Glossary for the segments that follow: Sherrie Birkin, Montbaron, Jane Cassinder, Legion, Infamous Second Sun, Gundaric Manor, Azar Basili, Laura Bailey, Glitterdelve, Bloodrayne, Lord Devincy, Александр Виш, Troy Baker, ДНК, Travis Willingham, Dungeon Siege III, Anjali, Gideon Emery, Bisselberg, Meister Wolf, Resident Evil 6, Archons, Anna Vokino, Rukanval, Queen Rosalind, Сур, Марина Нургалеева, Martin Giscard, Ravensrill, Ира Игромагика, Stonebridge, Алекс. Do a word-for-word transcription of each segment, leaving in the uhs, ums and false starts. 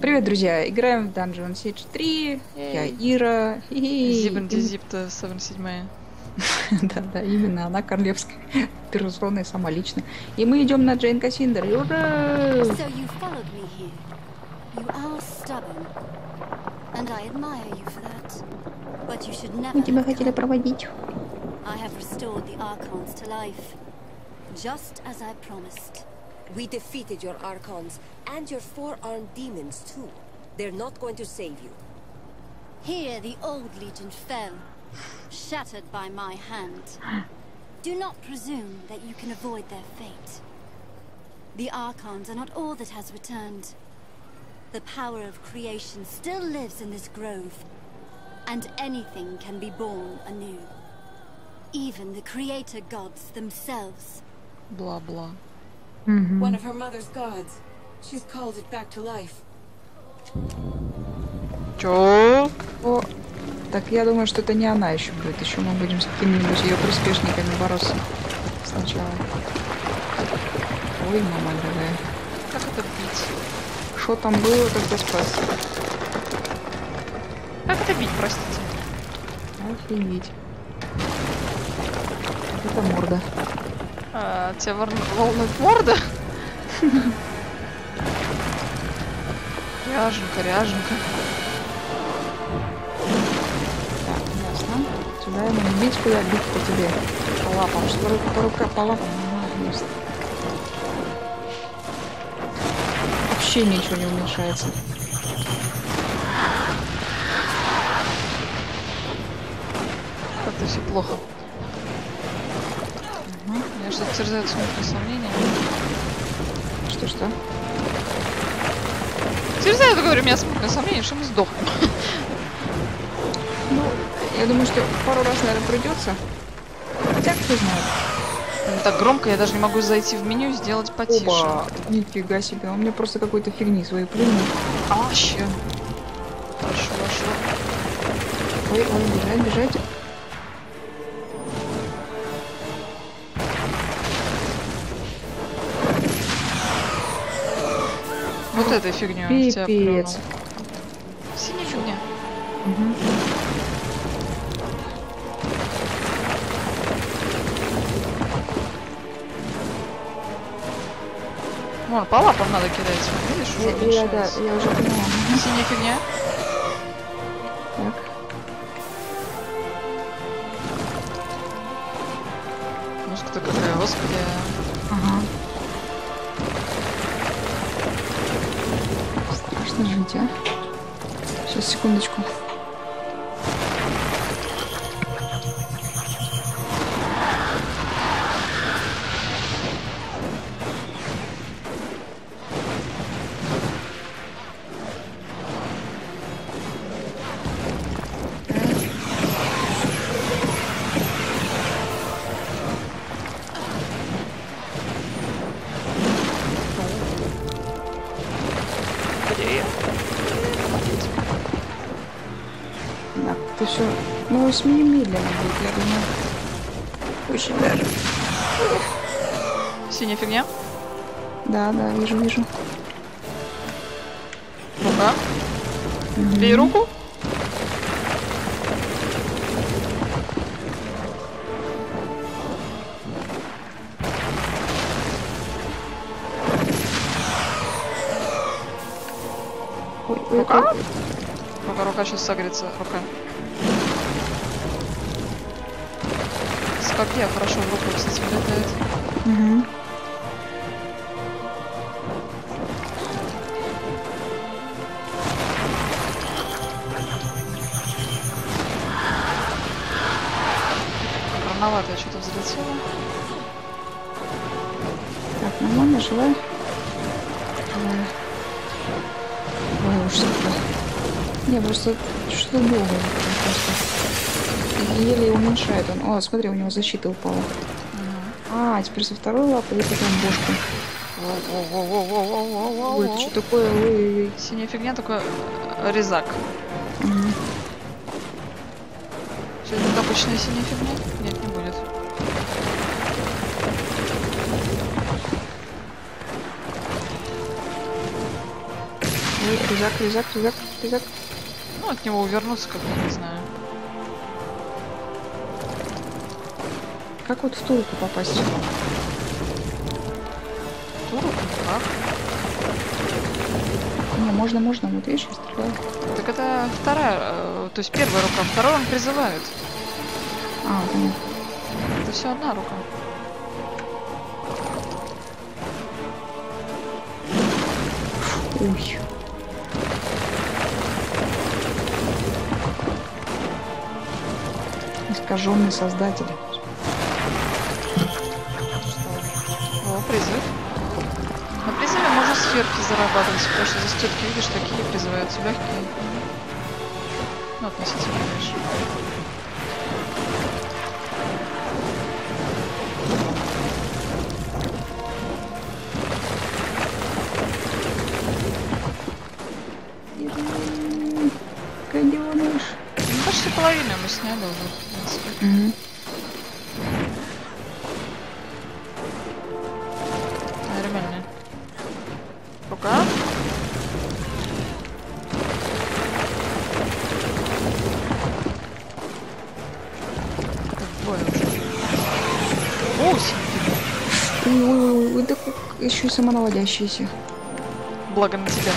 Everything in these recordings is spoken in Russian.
Привет, друзья! Играем в Dungeon Siege три. Эй. Я Ира. Зибендизипта семьдесят седьмая. Да-да, именно она королевская. Персона и сама лично. И мы идем на Джейн Кассиндер. Ура! Мы тебя хотели проводить. Just as I promised. We defeated your Archons and your four-armed demons too. They're not going to save you. Here the old Legion fell, shattered by my hand. Do not presume that you can avoid their fate. The Archons are not all that has returned. The power of creation still lives in this grove, and anything can be born anew. Even the creator gods themselves. Blah blah. Mm-hmm. One of her mother's gods. She's called it back to life. Чё? О, так я думаю, что это не она еще будет. Еще мы будем с какими-нибудь ее приспешниками бороться сначала. Ой, мама дорогая. Как это бить? Что там было, когда спас? Как это бить, простите? Офигеть. Это морда. А, тебя волнует морда? Ряженка, ряженка. Так, ясно. Сюда ему не бить, куда бить по тебе. По лапам. Что по рукам? По лапам. Вообще ничего не уменьшается. Как-то все плохо. Что-то терзает смутные сомнения. Что-что? Терзает, говорю, у меня смутное сомнение, что мы сдохнем. Ну, я думаю, что пару раз, наверное, придется. Хотя, кто знает. Ну, так громко, я даже не могу зайти в меню и сделать потише. Оба. Нифига себе, он мне просто какой-то фигни свои плюнул. Аще. Хорошо, хорошо. Ой, ой, бежать, бежать. Вот этой фигню. Пипец. Тебя плюнул. Синяя фигня. Угу. Вон, по лапам надо кидать. Видишь, уже я, я, да, я уже поняла. Синяя фигня. Так. Музыка-то какая, господи. Ага. Жить, а? Сейчас, секундочку. Смени медленно будет, я думаю. Очень даже. Синяя фигня? Да, да, вижу, вижу. Рука. Mm-hmm. Бей руку. Ой, рука? Рука, рука сейчас согреется. Рука. Как я хорошо в руку, кстати, летает. Угу. Рановато я что-то взлетела. Так, ну ладно, жива. Ой, уж что-то. Не, просто что-то было. Еле уменьшает он. О, смотри, у него защита упала. А, а теперь со второй лапы и потом бошку. Ой, это что такое? Ой, ой, ой. Синяя фигня, такой резак. Mm-hmm. Сейчас будет обычная синяя фигня? Нет, не будет. Резак, резак, резак, резак. Ну, от него увернуться как-то, не знаю. Как вот в турку попасть? Турку? Как? Не, можно, можно, вот видишь, я стреляю. Так это вторая, то есть первая рука, второй он призывает. А, понятно. Это все одна рука. Ой. Искаженный создатель. О, призыв. На призыве можно сферки зарабатывать, потому что здесь тетки, видишь, такие призываются легкие. Ну, относительно, конечно. Половину мы сняли уже, в принципе. Mm-hmm. Нормально. Рука. Ой-ой-ой, вы так еще и самонаводящиеся. Благо на тебя.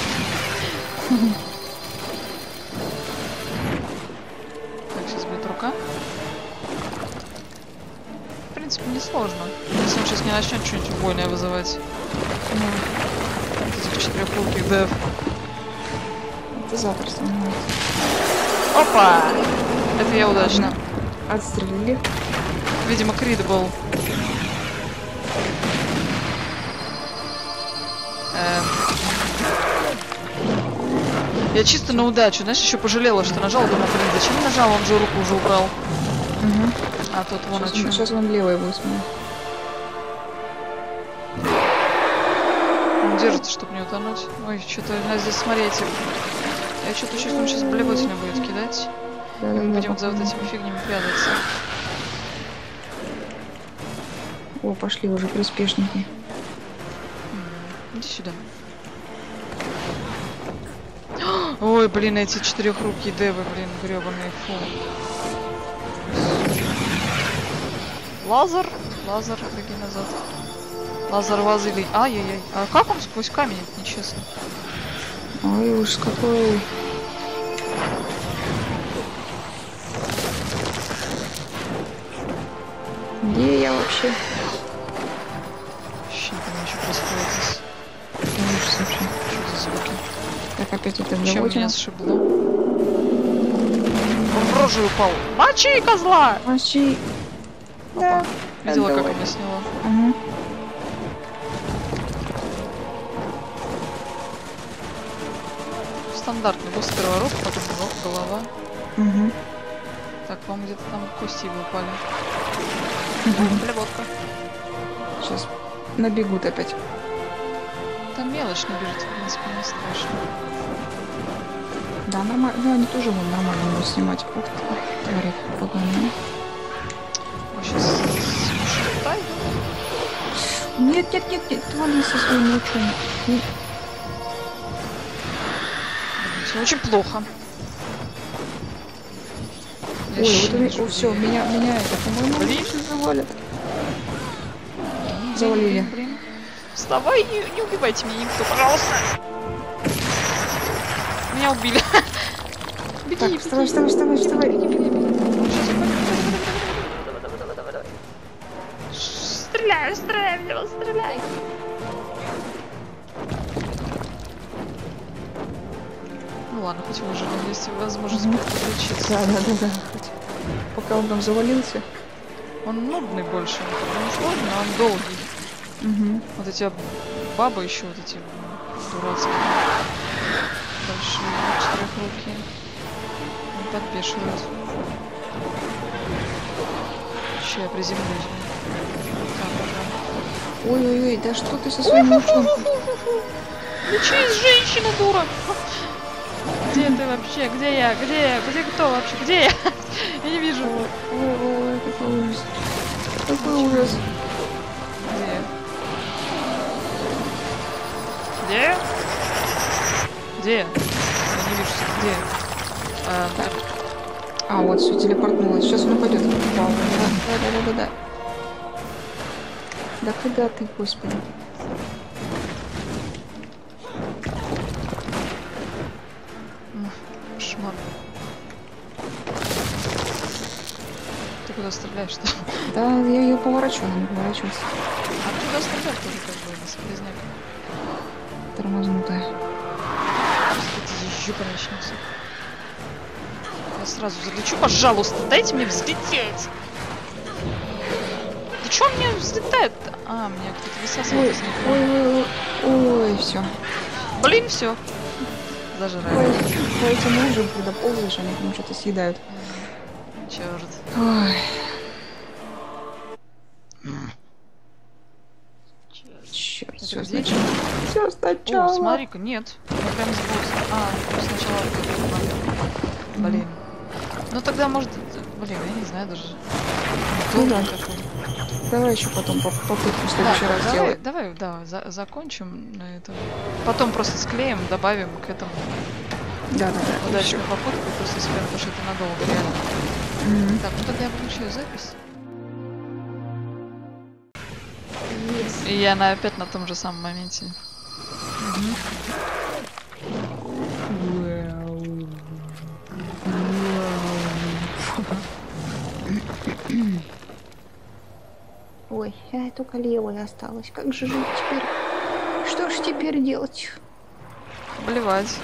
Сложно. Если он сейчас не начнет что-нибудь убойное вызывать. Mm. Вот этих четырехлуких дев. Это запросто. Mm. Опа! Это я удачно. Mm. Отстрелили. Видимо, крит был. Эм. Я чисто на удачу. Знаешь, еще пожалела, что нажала. Думаю, блин, зачем нажал? Он же руку уже убрал. Mm-hmm. А тут вон сейчас, он, сейчас вон левый высмеял. Он держится, чтобы не утонуть. Ой, что-то у нас здесь, смотрите. Я что-то чувствую, он сейчас блевотину будет кидать. Да, мы да, будем да, за вот этими фигнями прятаться. О, пошли уже приспешники. Иди сюда. Ой, блин, эти четырехрукие девы, блин, гребаные, фу. Лазар, Лазар, беги назад. Лазар Вазили. Ай-яй-яй. А как он сквозь камень? Нечестно. Ой, уж какой. Где я вообще? Вообще там ничего происходит здесь. Ужас вообще. Что за звуки? Так опять это заводим. Чем меня сшибло? Он в рожу упал. Мочи, козла! Мочи. Да. Видела, как она сняла. Угу. Стандартный босс первого роста, потом ног, голова. Угу. Так, вам где-то там кости выпали. Угу. Плеводка. Сейчас набегут опять. Там мелочь набежит, в принципе, не страшно. Да, нормально. Ну, они тоже вон нормально будут снимать. Ух ты, говорит, погонял. Сейчас шатай. Нет, нет, нет, нет, твои со своим лучом. Все очень плохо. Я Ой, вот у меня, о, все, меня, меня это, по-моему, завалят. Завалили. Блин. Вставай, не, не убивайте меня никто, пожалуйста. Меня убили. Беги, так, беги. Вставай, вставай, вставай, вставай. Беги, беги, беги. Стреляй, стреляй, блин, стреляй! Ну ладно, хоть уже есть возможность подключиться. Да, да, да, да. Хоть... Пока он там завалился. Он нудный больше, потому что ладно, он долгий. Угу. Вот эти бабы еще, вот эти дурацкие. Большие, четырехруки. Он подбешивает. Еще я приземлюсь. Ой-ой-ой, да что ты со своим мужем? Ну че есть женщина, дура? Где ты вообще? Где я? Где я? Где кто вообще? Где я? Я не вижу. Ой, какой ужас. Какой ужас. Где? Где? Где я? Я не вижу, где я? А, да. А, вот все телепортнулось. Сейчас он упадет. Да, да, да, да, да. Да куда ты, господи? Шмар. Ты куда стреляешь-то? Да, я ее поворачиваю, она не поворачивается. А ты куда стреляешь тоже, как бы, у нас близняк? Тормознутая. Господи, еще начнется. Я сразу залечу, пожалуйста, дайте мне взлететь. Да что мне взлетает-то? А, меня кто-то высасывает. Ой, ой, ой, ой, все. Блин, все. Зажираю. По этим лужам, когда ползаешь, они там что-то съедают. Черт. Ой. Все сначала. Все сначала. О, смотри-ка, нет. Я прям забылся. А, сначала. Блин. Ну тогда может... Блин, я не знаю даже. Ну да. Давай еще потом попытку в следующий раз сделаем. Давай, да, за закончим на этом. Потом просто склеим, добавим к этому. Да, да, да. Удачную попытку просто склеим, потому что это надолго реально. Так, ну тогда я включаю запись. И я на, опять на том же самом моменте. Wow. Wow. Ой, я только левая осталась. Как же жить теперь? Что ж теперь делать? Блевать.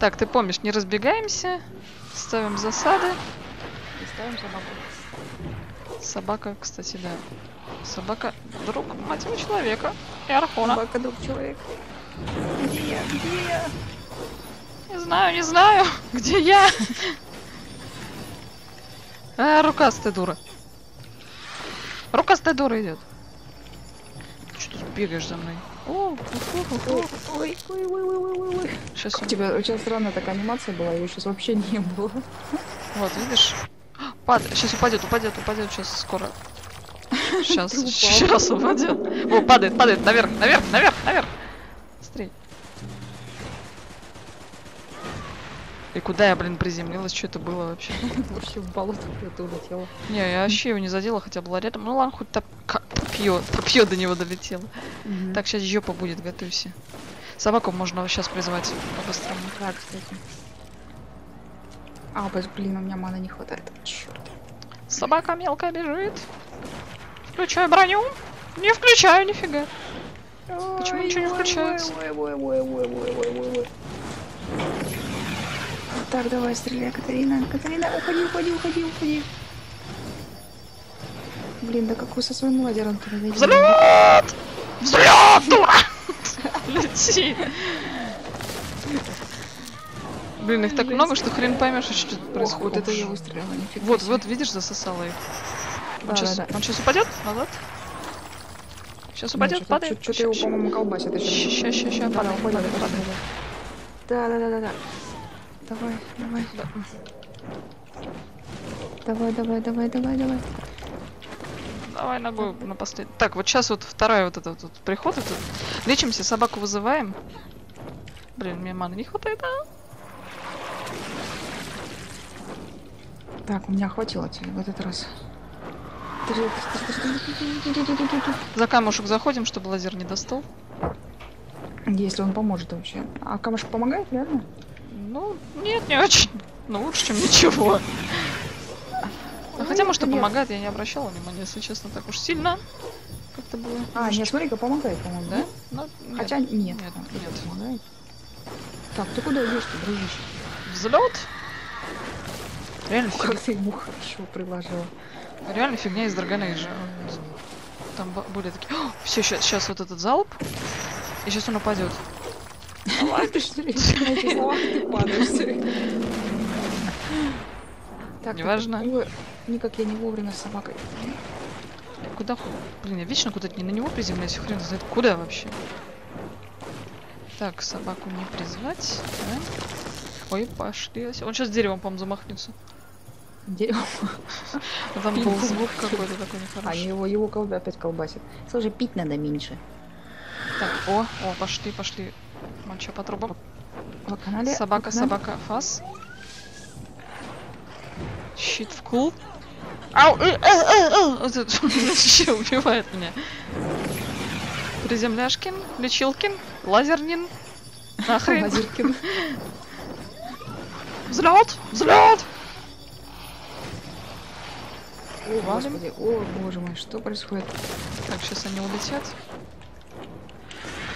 Так, ты помнишь, не разбегаемся, ставим засады. И ставим собаку. Собака, кстати, да. Собака друг мать его человека и архона. Собака друг человека. Где я? Где я? Не знаю, не знаю. Где я? А, рукастая дура. Рукастая дура идет. Что ты бегаешь за мной? О, ой, ой, ой, ой, ой, ой. Сейчас у тебя очень странная такая анимация была, ее сейчас вообще не было. Вот видишь? Пад, сейчас упадет, упадет, упадет, сейчас скоро. Сейчас, сейчас упадет. О, падает, падает, наверх, наверх, наверх, наверх. Быстрей. И куда я, блин, приземлилась? Что это было вообще? Вообще в болото куда-то улетело. Не, я вообще его не задела, хотя была рядом. Ну ладно, хоть топье, топье до него долетело. Так, сейчас жопа будет, готовься. Собаку можно сейчас призвать по-быстрому. Да, кстати. А, блин, у меня маны не хватает. Черт. Собака мелкая бежит. Включаю броню. Не включаю, нифига. Почему ничего не включается? Так, давай, стреляй, Катерина. Катерина, уходи, уходи, уходи, уходи. Блин, да какой со своим ладером ты летишь? Взлет! Взлет, дура! Лети! Блин, их так много, что хрен поймешь, что происходит. Вот это я выстрелила, нифига. Вот, вот, видишь, засосала их. Он, да, сейчас, да, да. Он сейчас упадет назад. Сейчас упадет, падает. Что-то его, по-моему, колбасит. Сейчас, сейчас, сейчас, падает, падает, падает. Да, да, да, да, да. Давай, давай. Да. Давай, давай, давай, давай, давай. Давай ногу на последний. Так, вот сейчас вот вторая вот этот вот приход. Вот, лечимся, собаку вызываем. Блин, мне маны не хватает, а? Так, у меня хватило тебе в этот раз. За камушек заходим, чтобы лазер не достал. Если он поможет вообще. А камушек помогает, реально? Ну, нет, не очень. Но лучше, чем ничего. Ну, хотя, может, и помогает, я не обращала внимания, если честно, так уж сильно. Как-то было. А, нет, смотри-ка, помогает, по-моему, да? Ну, нет. Хотя нет. Нет, нет. Помогает. Так, ты куда идешь-то, дружище? Взлет? Реально, как ты ему хорошо приложила. Реально фигня из Драгонейджа. Там были такие... О, все, сейчас, сейчас вот этот залп. И сейчас он упадет. Давай, ты что ли? Ты падаешь. Так, неважно. Никак я не вовремя с собакой. Куда? Блин, я вечно куда-то не на него приземляюсь. Хрен знает куда вообще. Так, собаку не призвать. Да? Ой, пошли. Он сейчас деревом, по-моему, замахнется. Дерево. Там был звук какой-то такой нехороший. А его, его колба опять колбасит. Слушай, пить надо меньше. Так, о, о, пошли, пошли. Он что, по трубам? Канале, собака, собака, фас. Щит в кул. Ау! Вообще убивает меня. Приземляшкин, лечилкин, лазернин. Нахрен. Лазеркин. Взлет! Взлет! О, господи, о, боже мой, что происходит? Так, сейчас они улетят.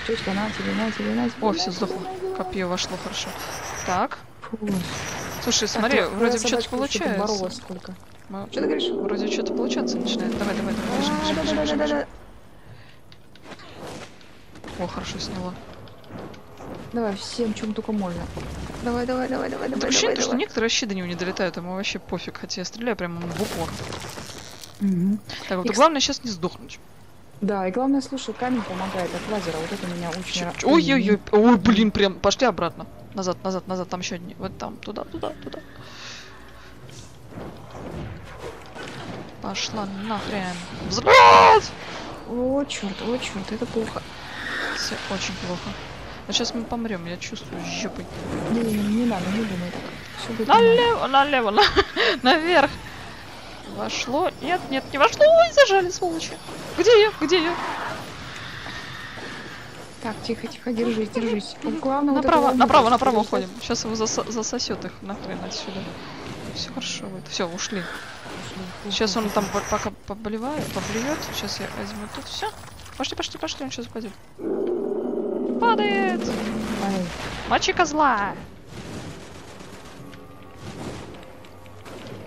Чучка, на тебе, на тебе, на тебе. О, все, сдохло. Копье вошло, хорошо. Так. Фу. Слушай, смотри, а вроде что-то получается. Бороло сколько? Что ты говоришь? Вроде что-то получаться начинает. Давай, давай, давай, бежим, бежим, бежим, бежим, бежим. О, хорошо сняло. Давай, всем чем только можно. Давай, давай, давай, давай, давай. Ощущение, что некоторые щиты до него не долетают, ему вообще пофиг. Хотя я стреляю прямо в упор. Угу. Так, вот и главное сейчас не сдохнуть. Да, и главное, слушай, камень помогает от лазера. Вот это меня очень... Ой-ой-ой, ой, блин, прям, пошли обратно. Назад, назад, назад, там еще одни. Вот там, туда, туда, туда. Пошла нахрен. Взрыв! О, черт, о, черт, это плохо. Все очень плохо. А сейчас мы помрем, я чувствую щепой. Не, не, не надо, не думай так. Налево, налево, наверх. Вошло. Нет, нет, не вошло. Ой, зажали, сволочи. Где я? Где я? Так, тихо, тихо, держись, держись. Главное, направо, вот направо, направо уходим. Сейчас его зас засосет их нахрен отсюда. Все хорошо будет. Все, ушли. ушли. Сейчас он там пока поболевает, поблюет. Сейчас я возьму тут все. Пошли, пошли, пошли, он сейчас упадет. Падает! Ай. Мочи козла!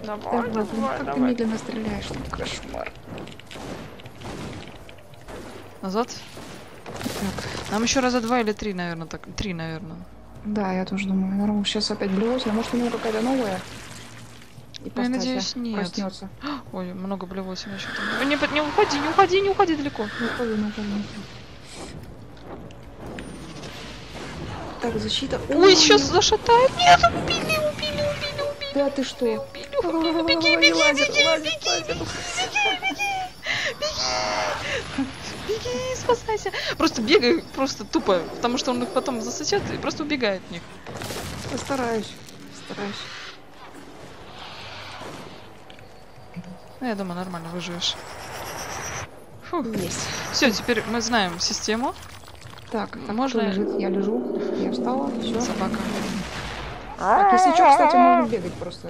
Давай, давай, давай, давай, как давай. Ты медленно стреляешь, там кошмар. Назад? Так. Нам еще раза два или три, наверное, так. Три, наверное. Да, я тоже думаю. Наверное, сейчас опять блевотина. Может, у него какая-то новая? И я надеюсь, нет. Проснется. Ой, много блевотина еще там. Не, не уходи, не уходи, не уходи далеко. Не уходи, не уходи. Так, защита. Ой, ой, сейчас зашатает. Нет, убили, убили, убили, убили. Да ты что? Беги, беги, беги, беги, беги, беги, спасайся. Просто бегай, просто тупо, потому что он их потом засосет и просто убегает от них. Постараюсь, постараюсь. Ну, я думаю, нормально выживешь. Фух. Есть. Все, теперь мы знаем систему. Так, можно лежит, я лежу, я встала, все. Собака. Так, если что, кстати, можно бегать просто,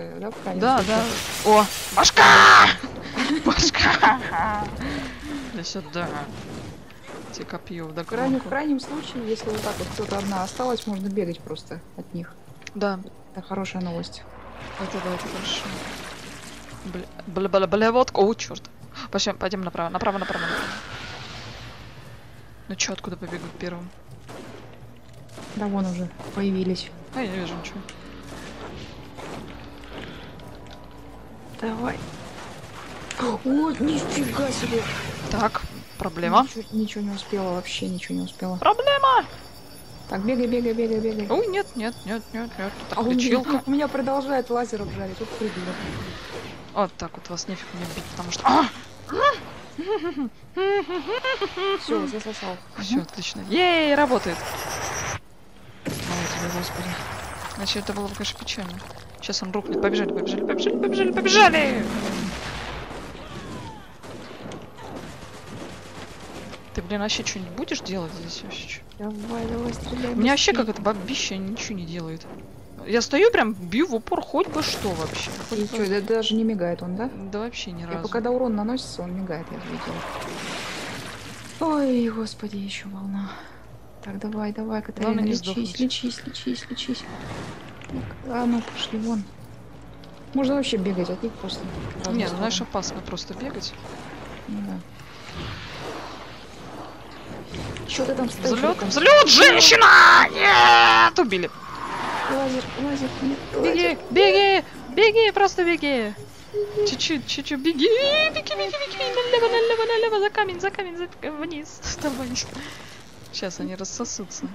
да? Да, да. О, башка! Башка! Да сюда. Тебе копье вдогонку. В крайнем случае, если вот так вот кто-то одна осталась, можно бегать просто от них. Да. Это хорошая новость. Это да, это хорошо. Бля-бля-бля, водка. О, черт. Пойдем направо, направо, направо, направо. Ну чё, откуда побегут первым? Да вон уже появились. А я не вижу ничего. Давай. О, нифига себе. Так, проблема. Ничего, ничего не успела, вообще ничего не успела. Проблема! Так, бегай, бегай, бегай, бегай. Ой, нет, нет, нет, нет, нет. Так, а лечилка. У меня продолжает лазер обжарить. Вот прыгнула. Вот так вот вас нефиг мне бить, потому что... А! Все, засосал. Все, отлично. Ей, работает. Молодец, господи. Значит, это было бы, конечно, печально. Сейчас он рухнет. Побежали, побежали, побежали, побежали, побежали. Ты, блин, вообще что-нибудь будешь делать здесь вообще? Давай, давай, стреляй. У меня вообще как это бабища ничего не делает. Я стою прям, бью в упор, хоть бы что вообще. Хоть и что, да, даже не мигает он, да? Да вообще ни разу. И когда урон наносится, он мигает, я же видела. Ой, господи, еще волна. Так, давай, давай, Катарина, лечись, сдохнуть. лечись, лечись, лечись. Так, а ну, пошли вон. Можно вообще бегать от них просто. Нет, ну, знаешь, опасно просто бегать. Ну, да. Что ты там стоишь? Взлет, взлет, женщина! Нет, убили. Лазер, лазер, нет, беги, лазер. беги, беги, просто беги. Чуть-чуть, чуть-чуть, беги, беги, беги, беги, налево, налево, налево, за камень, за камень, за вниз, давай. Сейчас они рассосутся.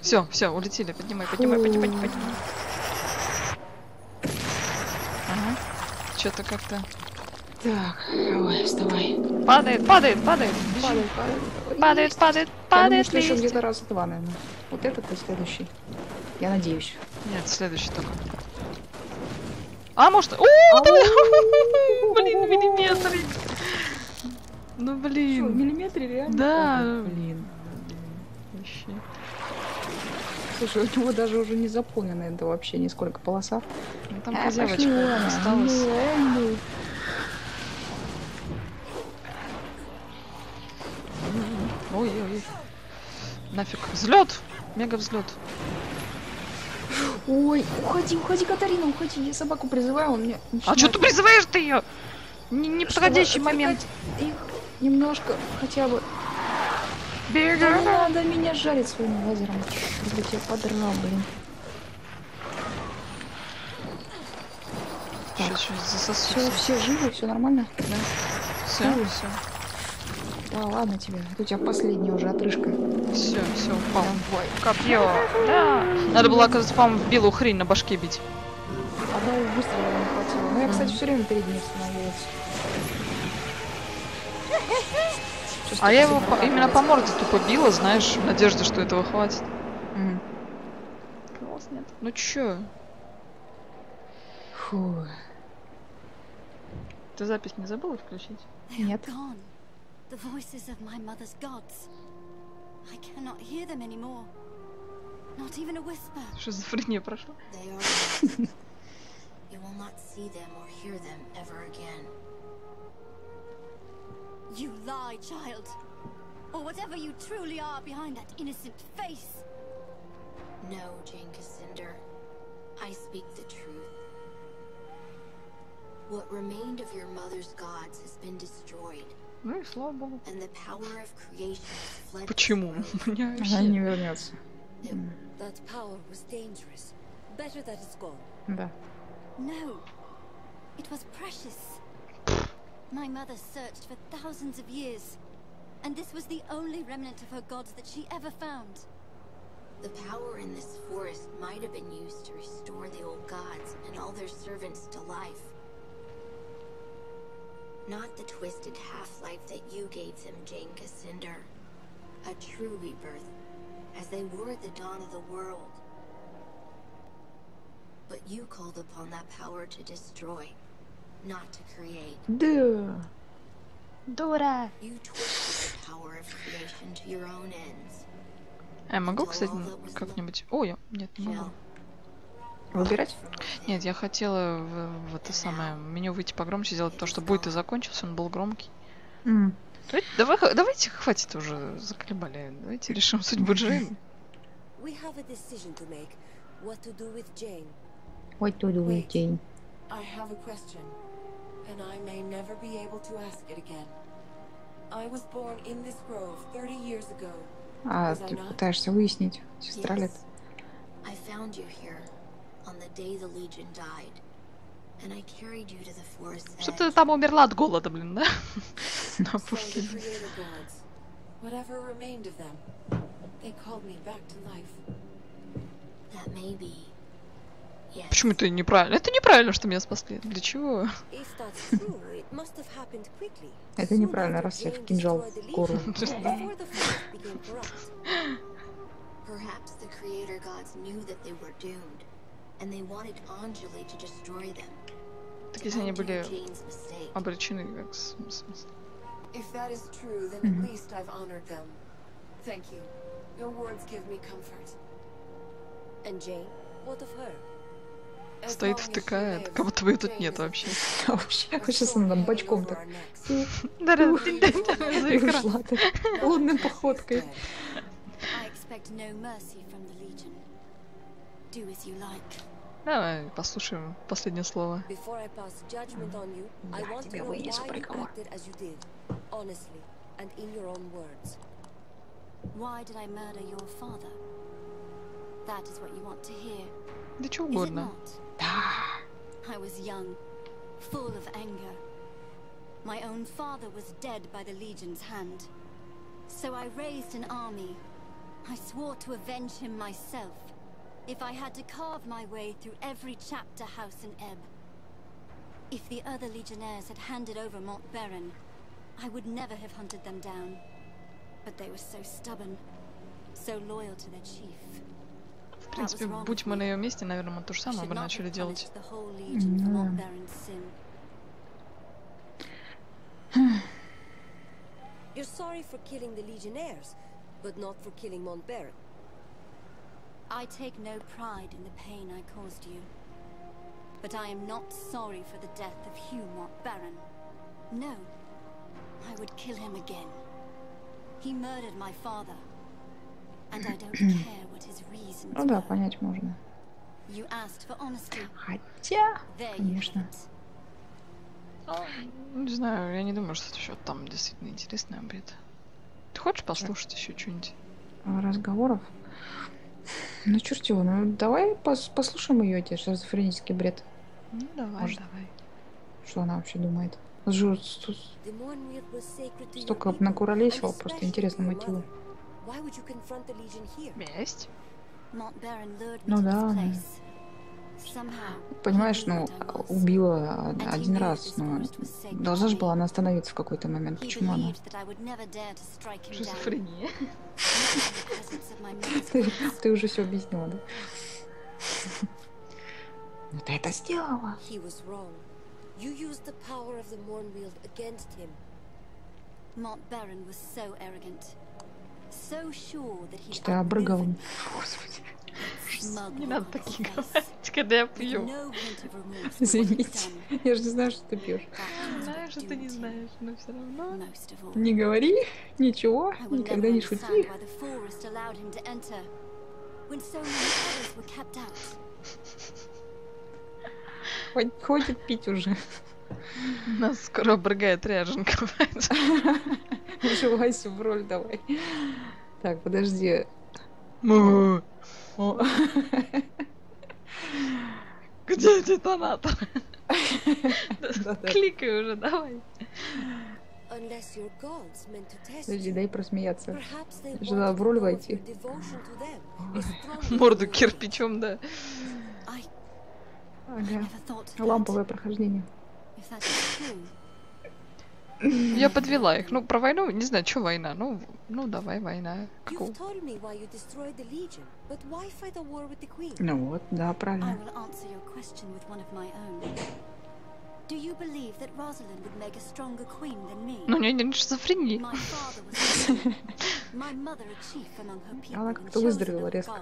Все, все, улетели, поднимай, поднимай, поднимай, поднимай. Ага, что-то как-то Так, давай, вставай. Падает, падает, падает. Падает, падает. Падает, падает, падает. Я думаю, что еще где-то раз два, наверное. Вот этот и следующий. Я надеюсь. Нет, следующий только. А, может... О, блин, миллиметры. Ну, блин. Что, миллиметры реально? Да. Блин. Вообще. Слушай, у него даже уже не заполнено это вообще нисколько полоса. Ну, там козявочка осталась. Ой-ой-ой. Нафиг. Взлет! Мега взлет. Ой, уходи, уходи, Катарина, уходи. Я собаку призываю, он мне... Начинает... А что ты призываешь ты ее? Неподходящий момент. Их немножко хотя бы... Бега. Да не надо меня жарить своим лазером. Блять, я подрал, блин. Сейчас, сейчас засосу. Все живы, все нормально? Да. Все, ну, все. Да ладно тебе, у тебя последняя уже отрыжка. Все, все, упал. Давай. Копье. Да. Надо было, оказывается, по-моему, белую хрень на башке бить. Одного выстрела не хватило. Ну я, кстати, все время перед ним становилась. А я его по именно по морде тупо била, знаешь, в надежде, что этого хватит. Mm. Класс, нет. Ну чё? Фу. Ты запись не забыла включить? Нет. Шизофрения прошла. You lie, child, or whatever you truly are behind that innocent face. No, Jane Cassinder, I speak the truth. What remained of your mother's gods has been destroyed. Ну и слава богу. And the power of creation has fled. Почему? Она не вернется. That power was dangerous. Better that it's gone. Да. No, it was precious. My mother searched for thousands of years, and this was the only remnant of her gods that she ever found. The power in this forest might have been used to restore the old gods and all their servants to life. Not the twisted half-life that you gave them, Jane Cassinder. A true rebirth, as they were at the dawn of the world. But you called upon that power to destroy. Not to create. Duh. Дура. Я могу, кстати, как-нибудь... Ой, нет, не могу. Выбирать? Нет, я хотела в, в это самое меню выйти погромче, сделать то, что будет и закончился, он был громкий. Mm. Давайте, давай, давайте, хватит уже, заколебали. Давайте решим судьбу Джейн. What to do with Jane? I have a question, and I may never be able to ask it again. I was born in this grove thirty years ago. А ты пытаешься выяснить, сестра ли ты? I found you here on the day the Legion died, and I carried you to the forest. Что ты там умерла от голода, блин, да? На пушке. Whatever remained of them, they called me back to life. That may be. Почему это неправильно? Это неправильно, что меня спасли. Для чего? Это неправильно, раз я в кинжал в гору. Так если они были обречены, как смысл? Стоит втыкает, как будто ее тут нет вообще. Вообще, сейчас она там бочком так. И ушла так, лунной походкой. Давай послушаем последнее слово. Я тебя вынесу приговор. Да чего угодно. Да. I was young, full of anger. My own father was dead by the Legion's hand. So I raised an army. I swore to avenge him myself, if I had to carve my way through every chapter house in Ebb. If the other legionnaires had handed over Montbaron, I would never have hunted them down. But they were so stubborn, so loyal to their chief. В принципе, будь мы на ее месте, наверное, мы то же самое бы начали делать. Ну да, понять можно. Хотя, конечно. Ну, не знаю, я не думаю, что это еще там действительно интересный бред. Ты хочешь послушать еще что-нибудь? Разговоров? Ну, черт его, ну давай пос послушаем ее, эти шизофренический бред. Ну, давай, Может, давай. Что она вообще думает? Столько накуролесила, просто интересно мотивы. Есть? Ну да. Понимаешь, ну, убила один раз, но должна же была она остановиться в какой-то момент. Почему она? Шизофрения. Ты уже все объяснила, да? Ну ты это сделала. You used the power of the Mornweald against him. Montbaron was so arrogant, so sure that he outmaneuvered Не надо такие говорить, когда я пью. Извините, я же не знаю, что ты пьешь. Знаю, что ты не знаешь, но все равно. Не говори ничего, никогда не шути. Хватит пить уже. Нас скоро обрыгает ряженка. Вживайся в роль, давай. Так, подожди. Где детонатор? Кликай уже, давай. Подожди, дай просмеяться. Жила в роль войти. Морду кирпичом, да. Ага. Ламповое прохождение. Я подвела их. Ну, про войну, не знаю, что война. Ну, ну давай, война. Какого? Ну вот, да, правильно. Ну, не, не шизофрения. Она как-то выздоровела резко.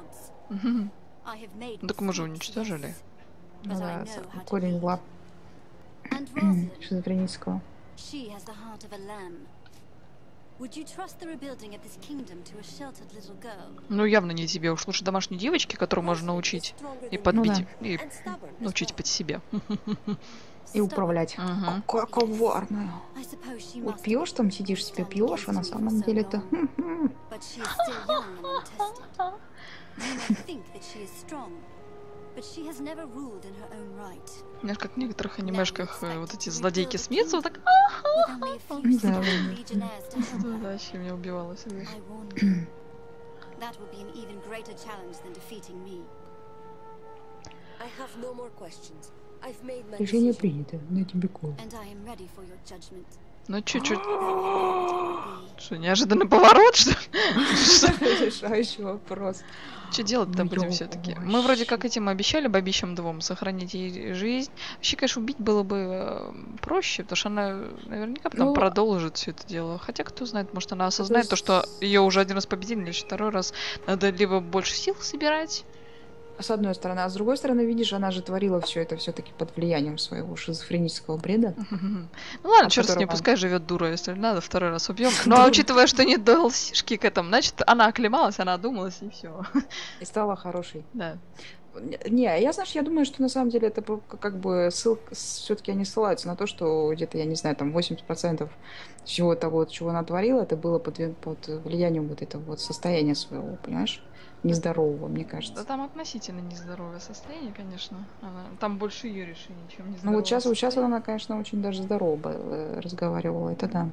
Так мы же уничтожили. Ну да, корень лап шизофренического. Ну явно не тебе, уж лучше домашней девочки, которую можно научить и подбить, ну, да. и научить под себя. И управлять. Ага. Какая коварная. Вот пьешь там, сидишь себе, пьешь, а на самом деле-то... Знаешь, как в некоторых анимешках вот эти злодейки смеются, вот так. Да, вообще меня убивало. Решение принято, на тебе кол. Ну чё, чё? Что, неожиданный поворот, что ли? Решающий вопрос. Что делать-то будем все-таки? Мы вроде как этим обещали бабищам двум сохранить ей жизнь. Вообще, конечно, убить было бы проще, потому что она наверняка потом продолжит все это дело. Хотя, кто знает, может, она осознает то, что ее уже один раз победили, или второй раз надо либо больше сил собирать. С одной стороны, а с другой стороны, видишь, она же творила все это все-таки под влиянием своего шизофренического бреда. Ну ладно, черт с ней, пускай живет дура, если надо, второй раз убьем. Но учитывая, что не дал сишки к этому, значит, она оклемалась, она одумалась и все. И стала хорошей. Да. Не, я, знаешь, я думаю, что на самом деле это как бы ссылка, все-таки они ссылаются на то, что где-то, я не знаю, там восемьдесят процентов всего того, чего она творила, это было под влиянием вот этого вот состояния своего, понимаешь? Нездорового, мне кажется. Да там относительно нездоровое состояние, конечно. Она, там больше ее решений, чем нездоровое. Ну вот сейчас, вот сейчас она, конечно, очень даже здорово разговаривала, это да.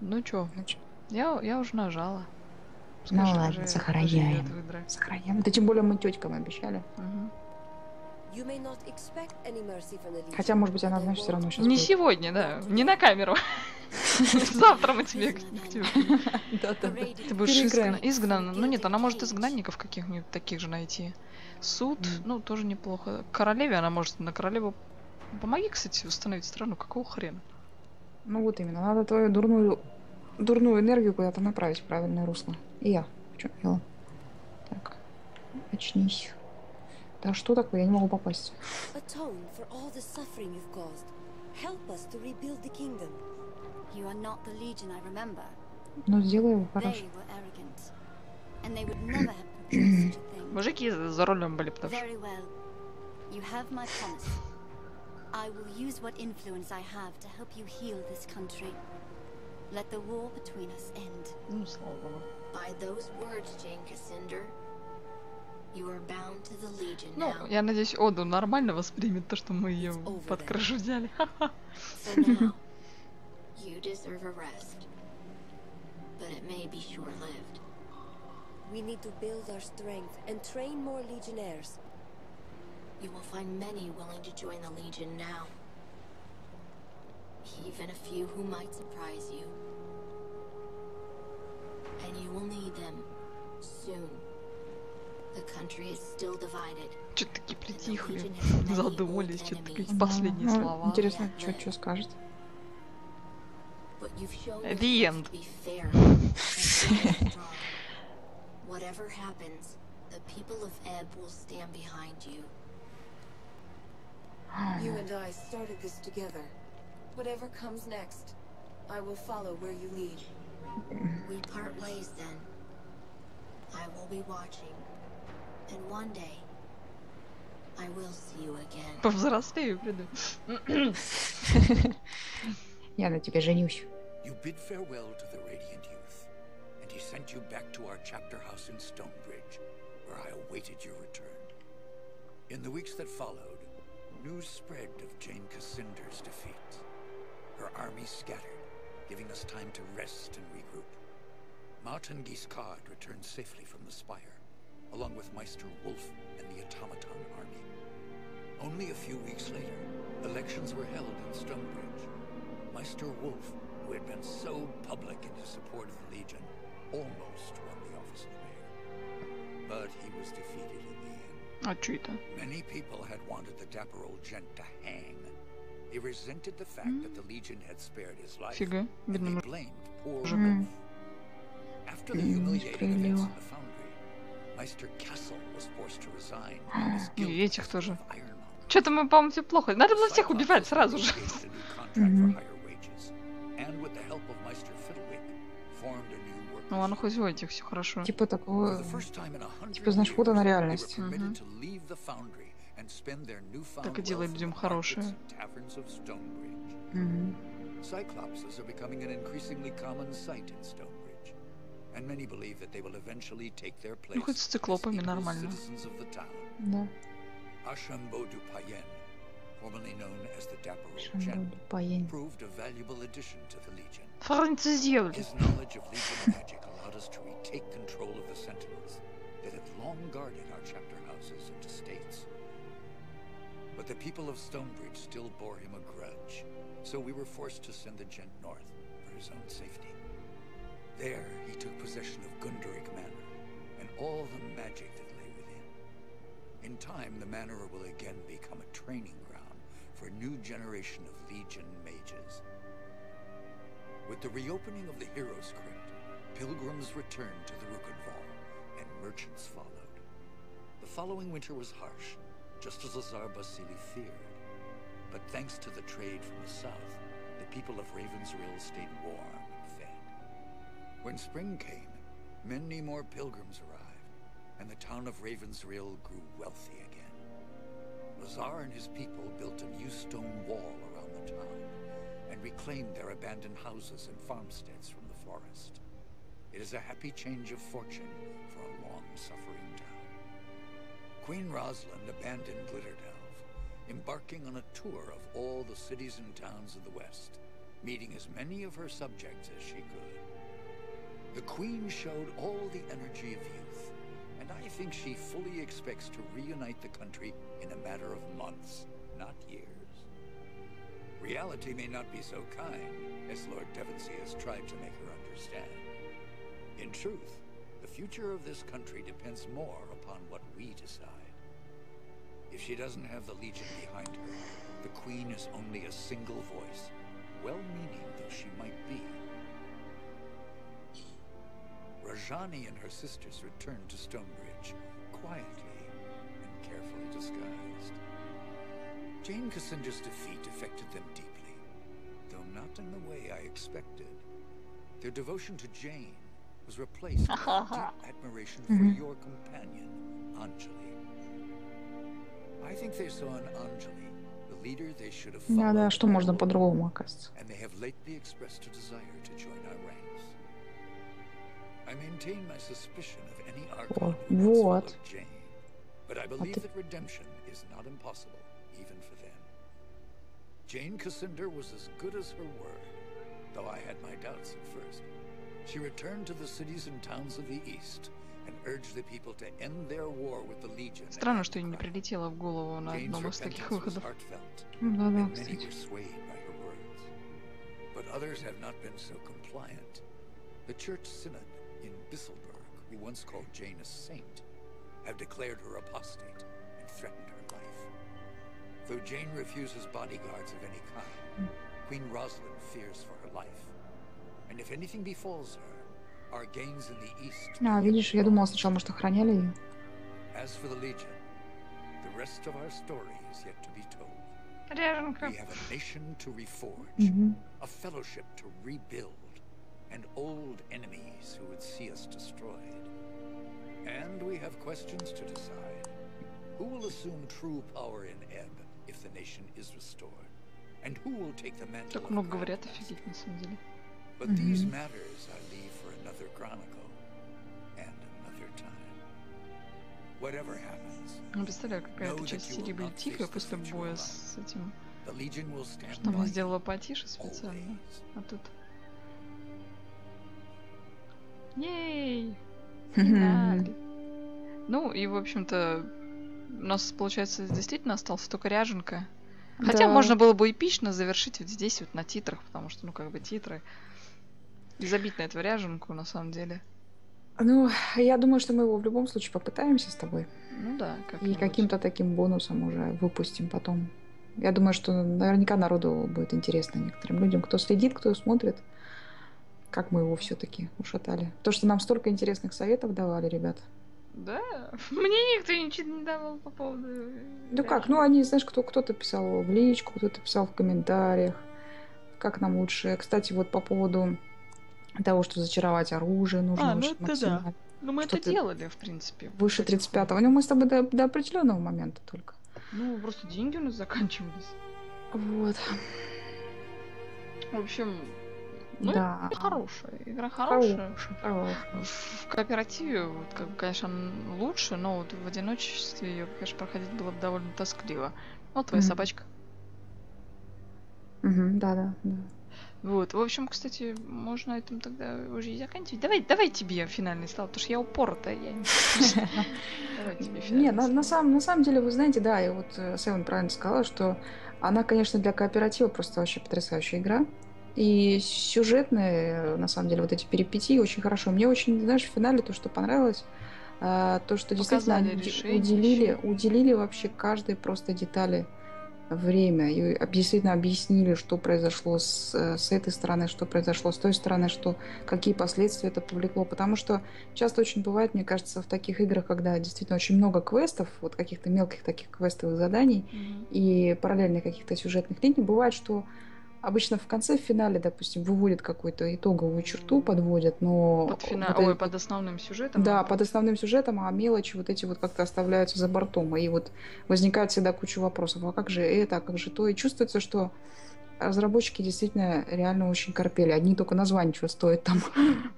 Ну чё, ну, чё? Я, я уже нажала. Скажи, ну ладно, сохраняем. Сохраняем. Да тем более мы теткам обещали. Угу. Хотя, может быть, она, значит, все равно сейчас. Не будет. Сегодня, да. Не на камеру. Завтра мы тебе к тебе. Ты будешь изгнана. Ну нет, она может изгнанников каких-нибудь таких же найти. Суд, ну, тоже неплохо. Королеве она может на королеву. Помоги, кстати, установить страну. Какого хрена? Ну вот именно. Надо твою дурную дурную энергию куда-то направить в правильное русло. И я. Чё, я... Так. Очнись. Да что такое? Я не могу попасть. Ну, сделай его хорошо. Мужики за рулем были, потому что... Ну, слава богу. Ну, я надеюсь, Оду нормально воспримет то, что мы ее под крышу взяли. Чё-то такие притихли, задумались, чё-то такие последние слова. Интересно, чё, чё скажет? The end. I will be watching, and one day I will see you again. Повзрослею, приду. Я на тебе женюсь. You bid farewell to the radiant youth, and he sent you back to our chapter house in Stonebridge, where I awaited your return. In the weeks that followed, news spread of Jane Cassinder's defeat. Her army scattered, giving us time to rest and regroup. Martin Giscard returned safely from the Spire, along with Meister Wolf and the Automaton Army. Only a few weeks later, elections were held in Stonebridge. Meister Wolf, who had been so public in his support of the Legion, almost won the office of mayor. But he was defeated in the end. I treat him. Many people had wanted the dapper old gent to hang. They resented the fact mm. that the Legion had spared his life, Figure. and they blamed poor Wolf. Mm. After the humiliating events in the foundry, Meister Castle was forced to resign. И этих тоже. Что-то мы, по-моему, все плохо. Надо было всех убивать сразу же. Ну ладно, хоть у этих все хорошо. Типа такого. Типа, значит, вот она реальность. Угу. Так и делать людям хорошее. Угу. Ну, хоть с циклопами нормально. Да. Французевли. There, he took possession of Gundaric Manor and all the magic that lay within. In time, the manor will again become a training ground for a new generation of Legion mages. With the reopening of the Heroes' Crypt, pilgrims returned to the Rukanval, and merchants followed. The following winter was harsh, just as Azar Basili feared. But thanks to the trade from the south, the people of Ravensrill stayed warm. When spring came, many more pilgrims arrived, and the town of Ravensrill grew wealthy again. Lazar and his people built a new stone wall around the town, and reclaimed their abandoned houses and farmsteads from the forest. It is a happy change of fortune for a long-suffering town. Queen Rosalind abandoned Glitterdelve, embarking on a tour of all the cities and towns of the West, meeting as many of her subjects as she could. The Queen showed all the energy of youth, and and I think she fully expects to reunite the country in a matter of months, not years. Reality may not be so kind, as Lord Devincy has tried to make her understand. In truth, the future of this country depends more upon what we decide. If she doesn't have the Legion behind her, the Queen is only a single voice, well-meaning though she might be. Rajani and her sisters returned to Stonebridge, quietly and carefully disguised. Jane Cassinder's defeat affected them deeply, though not in the way I expected. Their devotion to Jane was replaced with deep admiration for mm-hmm. your companion, Anjali. I think they saw an Anjali, the leader they should have followed. Да, да, что можно по-другому, оказывается. And they have lately expressed a desire to join our ranks. I maintain my suspicion of any Archon who has followed Jane, but I believe that redemption is not impossible, even for them. Jane Cassinder was as good as her word, though I had my doubts at first. She returned to the cities and towns of the east and urged the people to end their war with the Legion. Странно, что ей не прилетело в голову на одном из таких выходов. Да, да, кстати. But others have not been so compliant. The church synod in Bisselberg, who once called Jane a saint, have declared her apostate and threatened her life. Though Jane refuses bodyguards of any kind, Queen Rosalind fears for her life. And if anything befalls her, our gains in the east. А, видишь, я думала сначала, может, охраняли ее. As for the Legion, the rest of our story is yet to be told. We have a nation to reforge, a fellowship to rebuild, and old enemies who would see us destroyed. And we have questions to decide. Who will assume true power in Ebb if the nation is restored? And who will take the mantle of the But these matters I leave for another chronicle and another time. Whatever happens, ну, представляю, какая-то часть серии будет тихая после боя с этим. Что она сделала потише специально. А тут... Ей! Финале! Ну и, в общем-то, у нас, получается, действительно остался только ряженка. Хотя да. Можно было бы эпично завершить вот здесь вот на титрах, потому что, ну, как бы титры... И забить на эту ряженку, на самом деле. Ну, я думаю, что мы его в любом случае попытаемся с тобой. Ну да, как-нибудь. И каким-то таким бонусом уже выпустим потом. Я думаю, что наверняка народу будет интересно, некоторым людям, кто следит, кто смотрит, как мы его все-таки ушатали. Потому что нам столько интересных советов давали, ребят. Да? Мне никто ничего не давал по поводу... Ну как, ну они, знаешь, кто, кто-то писал в личку, кто-то писал в комментариях, как нам лучше. Кстати, вот по поводу... того, что зачаровать оружие нужно. А, ну это да. Ну мы что это делали, в принципе. Выше тридцать пятого. Ну мы с тобой до, до определенного момента только. Ну, просто деньги у нас заканчивались. Вот. В общем, ну, да. Игра хорошая. Игра хорошая. Хорошая. В кооперативе, вот, как бы, конечно, лучше, но вот в одиночестве ее, конечно, проходить было бы довольно тоскливо. Вот твоя mm-hmm. собачка. Mm-hmm, да, да, да. Вот, в общем, кстати, можно этим тогда уже и заканчивать. Давай, давай тебе финальный слово, потому что я упоротая, я не знаю. Давай тебе финальный слово. Не, на самом деле, вы знаете, да, и вот Севен правильно сказала, что она, конечно, для кооператива просто вообще потрясающая игра. И сюжетные, на самом деле, вот эти перипетии очень хорошо. Мне очень, знаешь, в финале то, что понравилось, то, что действительно уделили вообще каждой просто детали время и действительно объяснили, что произошло с, с этой стороны, что произошло с той стороны, что какие последствия это повлекло. Потому что часто очень бывает, мне кажется, в таких играх, когда действительно очень много квестов, вот каких-то мелких таких квестовых заданий mm-hmm. и параллельных каких-то сюжетных линий, бывает, что обычно в конце, в финале, допустим, выводят какую-то итоговую черту, подводят, но... Под, фина... вот Ой, это... под основным сюжетом? Да, под основным сюжетом, а мелочи вот эти вот как-то оставляются за бортом. И вот возникает всегда куча вопросов. А как же это, а как же то? И чувствуется, что разработчики действительно реально очень корпели. Одни только названия, что стоит там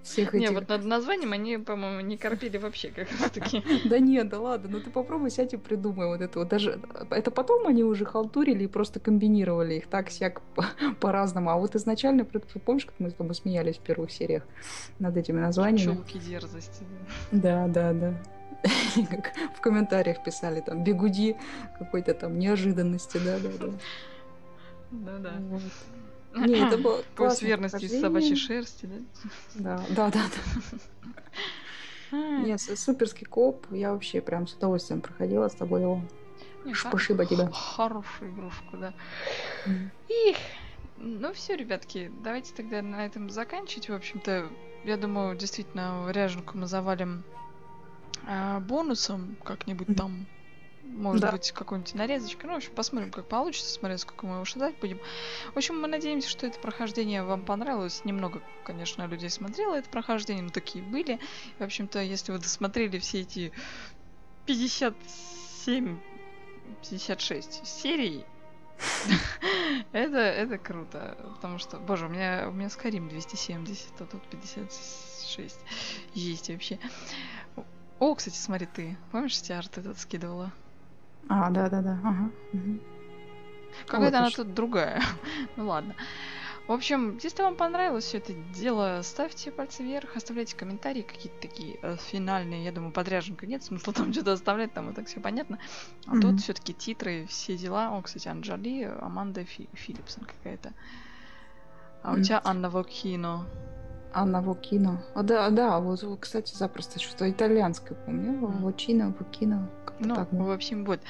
всех этих... Не, вот над названием они, по-моему, не корпели вообще как раз-таки. Да нет, да ладно, ну ты попробуй сядь и придумай вот это вот. Даже это потом они уже халтурили и просто комбинировали их так-сяк по-разному. А вот изначально, помнишь, как мы с тобой смеялись в первых сериях над этими названиями? Чулки дерзости. Да, да, да. как в комментариях писали, там, бигуди какой-то там неожиданности, да-да-да. Да-да. Не, это было классное верности из собачьей шерсти, да? Да-да-да. Нет, суперский коп, я вообще прям с удовольствием проходила с тобой его. Пошиба тебя. Хорошую игрушку, да. Их. Ну все, ребятки, давайте тогда на этом заканчивать. В общем-то, я думаю, действительно, ряженку мы завалим э, бонусом как-нибудь там. Может да. быть, какой-нибудь нарезочка. Ну, в общем, посмотрим, как получится. Смотрим, сколько мы его ждать будем. В общем, мы надеемся, что это прохождение вам понравилось. Немного, конечно, людей смотрело это прохождение, но такие были. В общем-то, если вы досмотрели все эти пятьдесят семь, пятьдесят шесть серий, это, это круто. Потому что, боже, у меня, у меня Skyrim двести семьдесят, а тут пятьдесят шесть есть вообще. О, кстати, смотри, ты помнишь, тебе арт этот скидывала? А, да-да-да. Ага. Угу. Какая-то она тут другая. Ну ладно. В общем, если вам понравилось все это дело, ставьте пальцы вверх, оставляйте комментарии какие-то такие э, финальные. Я думаю, подряженка нет смысла там что-то оставлять, там и так все понятно. А mm-hmm. тут все-таки титры, все дела. О, кстати, Анджали, Аманда Фи Филлипсон какая-то. А mm-hmm. у тебя Анна Вокино. Анна Вокино. А, да, да, вот, кстати, запросто что-то итальянское, помню. Mm-hmm. Вокино, Вокино. Ну, так, ну, в общем, вот.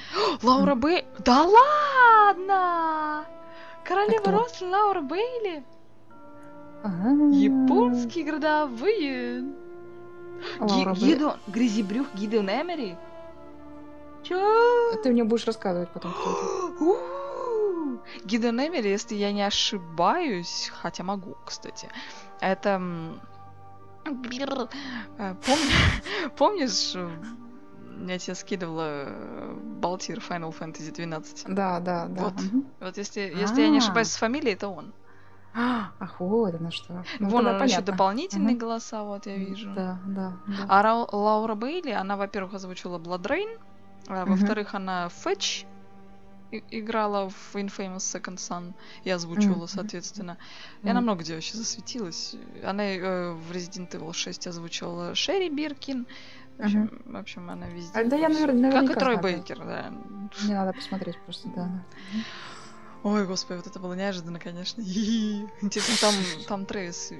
О, Лаура mm-hmm. Б. Да ладно! Королева Роз Лаура Бейли. Японские городовые. Гидо... Грязебрюх Гидеон Эмери. Чё? Ты мне будешь рассказывать потом, кто это. Гидеон Эмери, если я не ошибаюсь, хотя могу, кстати. Это... Помнишь... Я тебе скидывала Балтир Final Fantasy двенадцать. Да, да, да. Вот, угу. вот если, если а -а -а. я не ошибаюсь с фамилией, то он. А, ах, вот она что. Ну, вон он еще дополнительные угу. голоса, вот я вижу. Да, да. да. А Ра Лаура Бейли, она, во-первых, озвучила Bloodrayne, а, во-вторых, угу. она Fetch играла в Infamous Second Sun и озвучивала, угу. соответственно. Угу. И она много где вообще засветилась. Она э, в Resident Evil шесть озвучивала Шерри Биркин. В общем, uh-huh. в общем, она везде. А, да, я, наверное, как и Трой Бейкер, да. Мне надо посмотреть просто, да. Ой, господи, вот это было неожиданно, конечно. Интересно, там, там Трэвис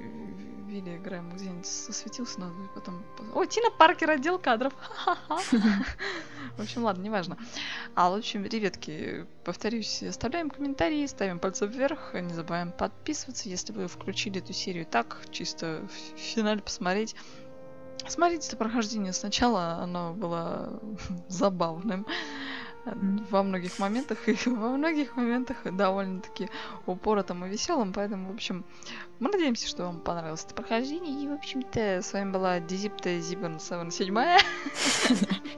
Вилли Грэм где-нибудь осветился, но потом... О, Тина Паркер, отдел кадров! В общем, ладно, неважно. А, в общем, ребятки, повторюсь, оставляем комментарии, ставим пальцы вверх, не забываем подписываться. Если вы включили эту серию так, чисто в финале посмотреть, смотрите это прохождение сначала, оно было забавным mm. во многих моментах, и во многих моментах довольно-таки упоротым и веселым, поэтому, в общем, мы надеемся, что вам понравилось это прохождение, и, в общем-то, с вами была Дизипта Зиберн семьдесят седьмая.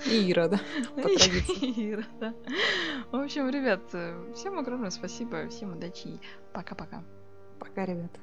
И Ира, да, по традиции. Ира, да. В общем, ребят, всем огромное спасибо, всем удачи и пока-пока. Пока, ребята.